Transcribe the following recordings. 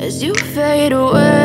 as you fade away.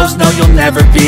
no, you'll never be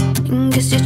Guess you're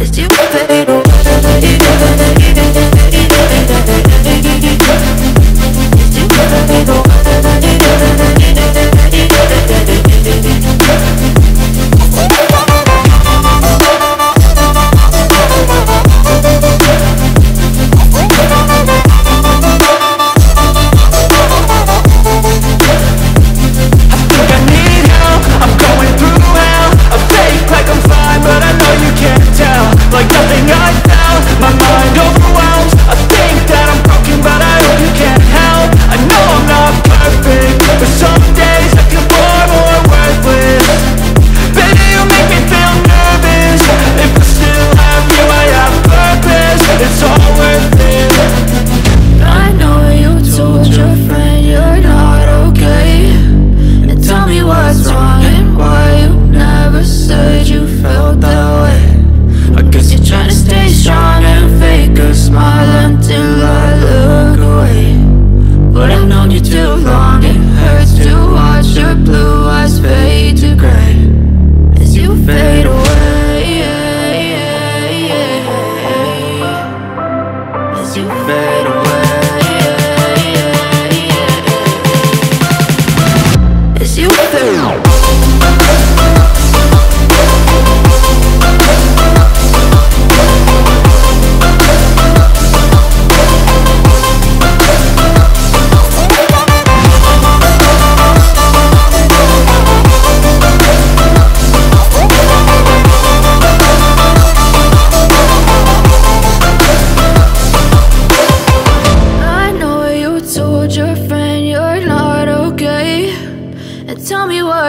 as you fade away.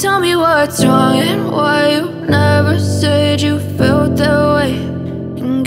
Tell me what's wrong and why you never said you felt that way. And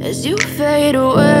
as you fade away.